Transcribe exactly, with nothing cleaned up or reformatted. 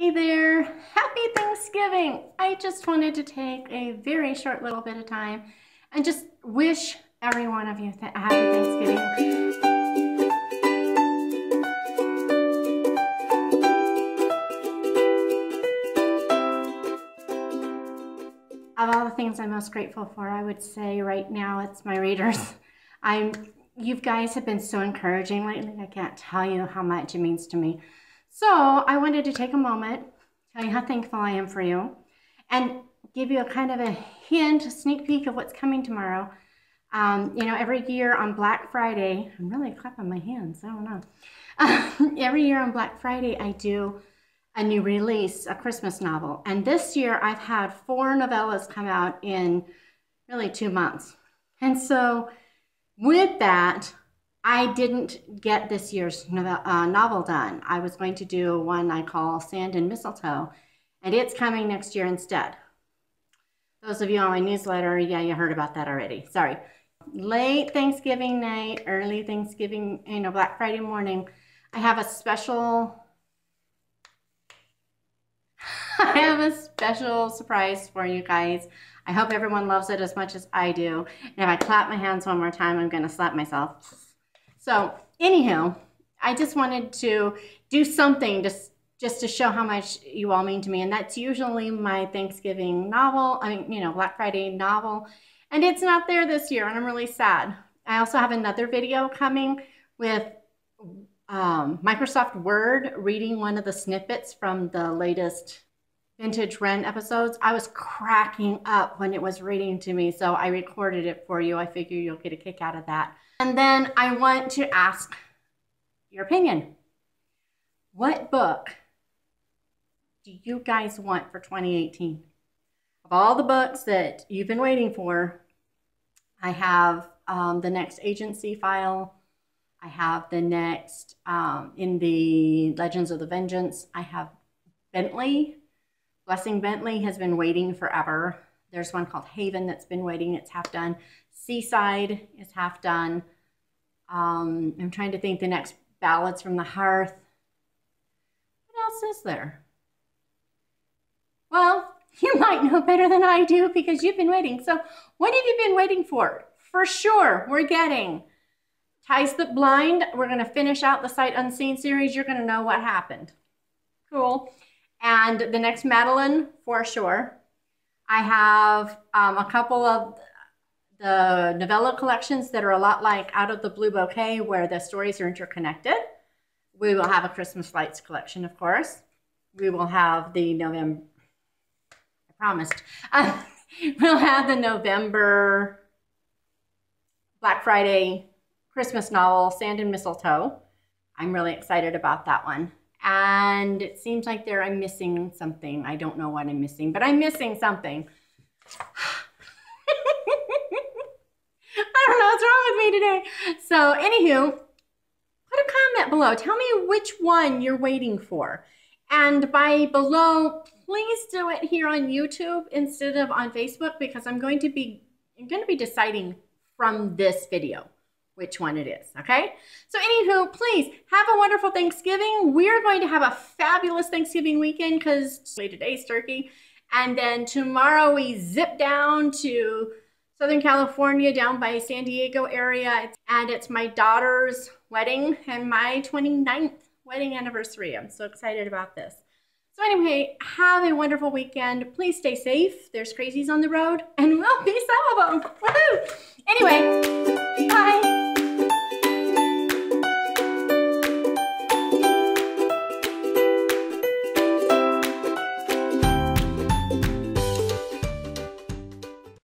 Hey there, happy Thanksgiving. I just wanted to take a very short little bit of time and just wish every one of you a happy Thanksgiving. Of all the things I'm most grateful for, I would say right now it's my readers. I'm, you guys have been so encouraging lately. I can't tell you how much it means to me. So I wanted to take a moment, tell you how thankful I am for you, and give you a kind of a hint, a sneak peek of what's coming tomorrow. Um, you know, every year on Black Friday, I'm really clapping my hands, I don't know. Um, every year on Black Friday, I do a new release, a Christmas novel. And this year I've had four novellas come out in really two months. And so with that, I didn't get this year's novel done. I was going to do one I call Sand and Mistletoe, and it's coming next year instead. Those of you on my newsletter, yeah, you heard about that already, sorry. Late Thanksgiving night, early Thanksgiving, you know, Black Friday morning, I have a special I have a special surprise for you guys. I hope everyone loves it as much as I do. And if I clap my hands one more time, I'm gonna slap myself. So anyhow, I just wanted to do something just, just to show how much you all mean to me. And that's usually my Thanksgiving novel, I mean, you know, Black Friday novel. And it's not there this year, and I'm really sad. I also have another video coming with um, Microsoft Word, reading one of the snippets from the latest Vintage Wren episodes. I was cracking up when it was reading to me, so I recorded it for you. I figure you'll get a kick out of that. And then I want to ask your opinion. What book do you guys want for twenty eighteen? Of all the books that you've been waiting for, I have um, the next agency file. I have the next, um, in the Legends of the Vengeance, I have Bentley. Blessing Bentley has been waiting forever. There's one called Haven that's been waiting. It's half done. Seaside is half done. Um, I'm trying to think the next Ballads from the Hearth. What else is there? Well, you might know better than I do because you've been waiting. So what have you been waiting for? For sure, we're getting Ties That Blind. We're going to finish out the Sight Unseen series. You're going to know what happened. Cool. And the next Madeline, for sure. I have um, a couple of the novella collections that are a lot like Out of the Blue Bouquet, where the stories are interconnected. We will have a Christmas Lights collection, of course. We will have the November, I promised. Uh, we'll have the November Black Friday Christmas novel, Sand and Mistletoe. I'm really excited about that one. And it seems like there I'm missing something. I don't know what I'm missing, but I'm missing something. I don't know what's wrong with me today. So anywho, put a comment below. Tell me which one you're waiting for. And by below, please do it here on YouTube instead of on Facebook, because I'm going to be, I'm going to be deciding from this video which one it is, okay? So anywho, please have a wonderful Thanksgiving. We're going to have a fabulous Thanksgiving weekend because today's turkey. And then tomorrow we zip down to Southern California, down by San Diego area. And it's my daughter's wedding and my twenty-ninth wedding anniversary. I'm so excited about this. So anyway, have a wonderful weekend. Please stay safe. There's crazies on the road and we'll be some of them. Woohoo! Anyway, bye.